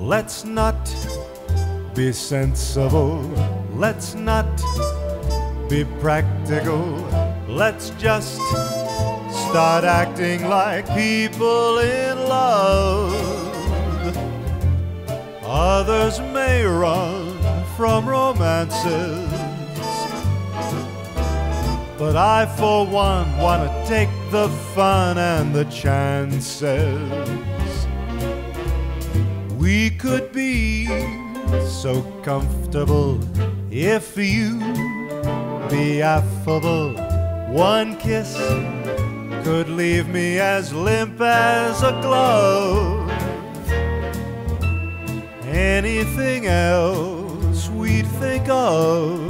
Let's not be sensible, let's not be practical, let's just start acting like people in love. Others may run from romances, but I for one want to take the fun and the chances. We could be so comfortable if you be affable. One kiss could leave me as limp as a glove. Anything else we'd think of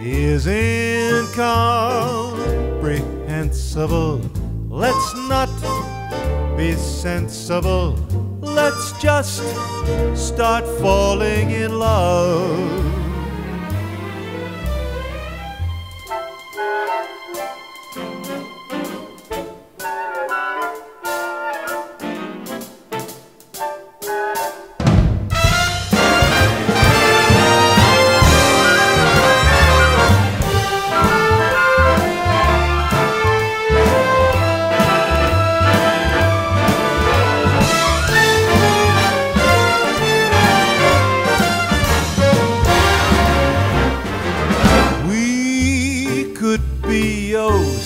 is incomprehensible. Let's not be sensible, let's just start falling in love.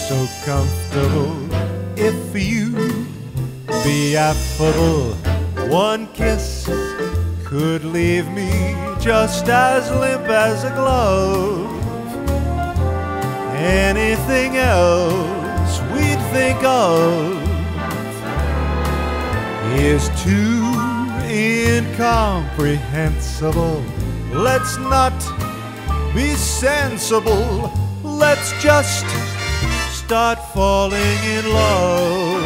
So comfortable if you be affable. One kiss could leave me just as limp as a glove. Anything else we'd think of is too incomprehensible. Let's not be sensible, let's just start falling in love.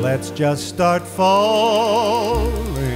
Let's just start falling.